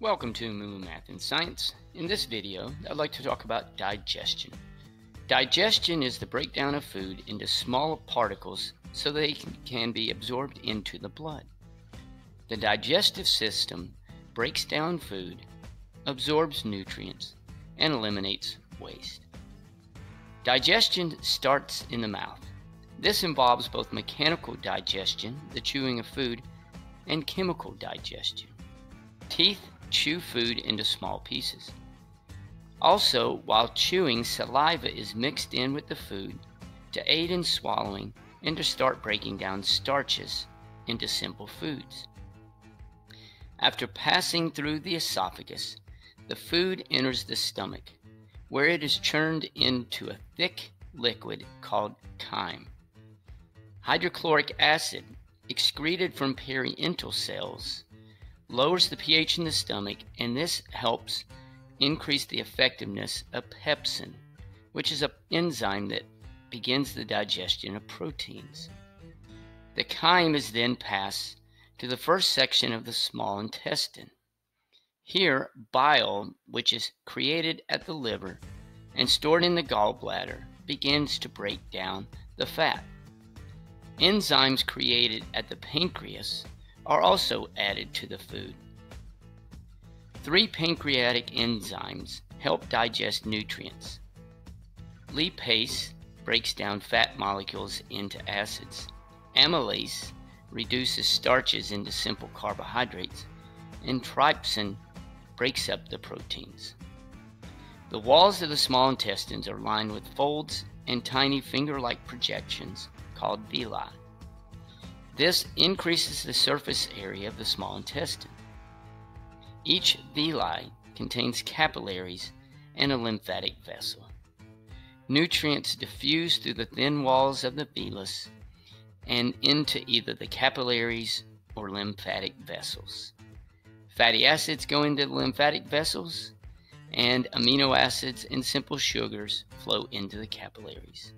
Welcome to MooMooMath and Science. In this video, I'd like to talk about digestion. Digestion is the breakdown of food into small particles so they can be absorbed into the blood. The digestive system breaks down food, absorbs nutrients, and eliminates waste. Digestion starts in the mouth. This involves both mechanical digestion, the chewing of food, and chemical digestion. Teeth chew food into small pieces. Also, while chewing, saliva is mixed in with the food to aid in swallowing and to start breaking down starches into simple foods. After passing through the esophagus, the food enters the stomach, where it is churned into a thick liquid called chyme. Hydrochloric acid, excreted from parietal cells, lowers the pH in the stomach, and this helps increase the effectiveness of pepsin, which is an enzyme that begins the digestion of proteins. The chyme is then passed to the first section of the small intestine. Here, bile, which is created at the liver and stored in the gallbladder, begins to break down the fat. Enzymes created at the pancreas are also added to the food. Three pancreatic enzymes help digest nutrients. Lipase breaks down fat molecules into acids. Amylase reduces starches into simple carbohydrates, and trypsin breaks up the proteins. The walls of the small intestines are lined with folds and tiny finger-like projections called villi. This increases the surface area of the small intestine. Each villi contains capillaries and a lymphatic vessel. Nutrients diffuse through the thin walls of the villus and into either the capillaries or lymphatic vessels. Fatty acids go into the lymphatic vessels, and amino acids and simple sugars flow into the capillaries.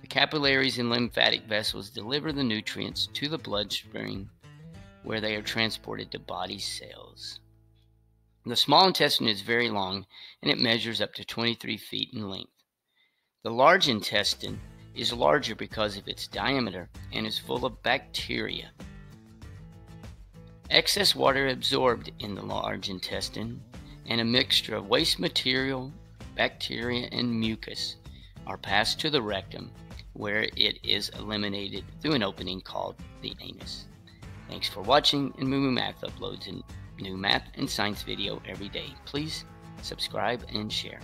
The capillaries and lymphatic vessels deliver the nutrients to the bloodstream, where they are transported to body cells. The small intestine is very long, and it measures up to 23 feet in length. The large intestine is larger because of its diameter and is full of bacteria. Excess water absorbed in the large intestine and a mixture of waste material, bacteria, and mucus are passed to the rectum, where it is eliminated through an opening called the anus. Thanks for watching, and MooMooMath uploads a new math and science video every day. Please subscribe and share.